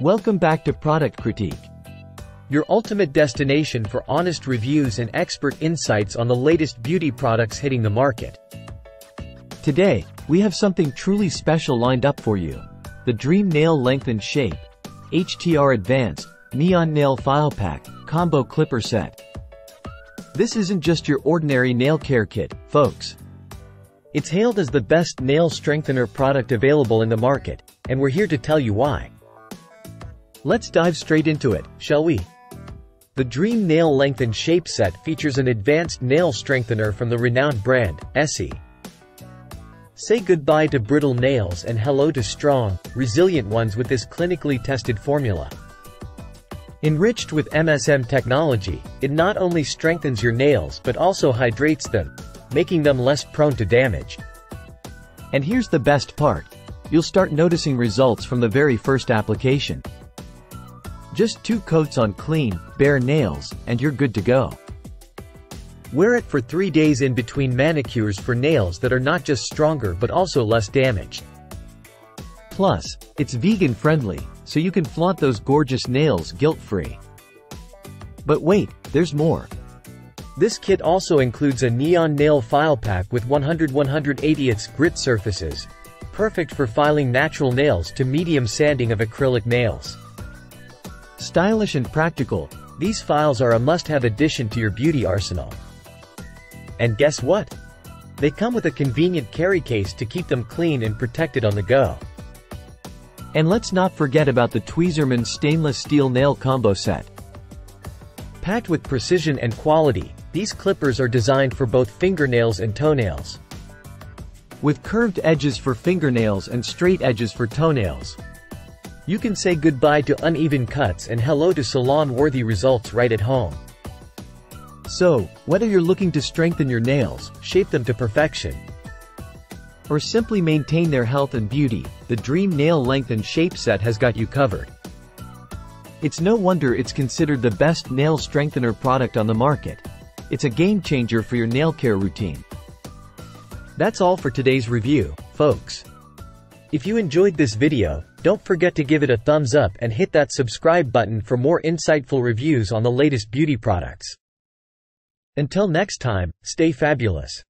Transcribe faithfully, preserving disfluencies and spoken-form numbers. Welcome back to Product Critique, your ultimate destination for honest reviews and expert insights on the latest beauty products hitting the market. Today, we have something truly special lined up for you. The Dream Nail Length and Shape, H T R Advanced, Neon Nail File Pack, Combo Clipper Set. This isn't just your ordinary nail care kit, folks. It's hailed as the best nail strengthener product available in the market, and we're here to tell you why. Let's dive straight into it, shall we? The Dream Nail Length and Shape set features an advanced nail strengthener from the renowned brand, Essie. Say goodbye to brittle nails and hello to strong, resilient ones with this clinically tested formula. Enriched with M S M technology, it not only strengthens your nails but also hydrates them, making them less prone to damage. And here's the best part. You'll start noticing results from the very first application. Just two coats on clean, bare nails, and you're good to go. Wear it for three days in between manicures for nails that are not just stronger but also less damaged. Plus, it's vegan-friendly, so you can flaunt those gorgeous nails guilt-free. But wait, there's more. This kit also includes a neon nail file pack with one hundred by one hundred eighty grit surfaces, perfect for filing natural nails to medium sanding of acrylic nails. Stylish and practical, these files are a must-have addition to your beauty arsenal. And guess what? They come with a convenient carry case to keep them clean and protected on the go. And let's not forget about the Tweezerman stainless steel nail combo set. Packed with precision and quality, these clippers are designed for both fingernails and toenails. With curved edges for fingernails and straight edges for toenails, you can say goodbye to uneven cuts and hello to salon-worthy results right at home. So, whether you're looking to strengthen your nails, shape them to perfection, or simply maintain their health and beauty, the Dream Nail Length and Shape set has got you covered. It's no wonder it's considered the best nail strengthener product on the market. It's a game-changer for your nail care routine. That's all for today's review, folks. If you enjoyed this video, don't forget to give it a thumbs up and hit that subscribe button for more insightful reviews on the latest beauty products. Until next time, stay fabulous.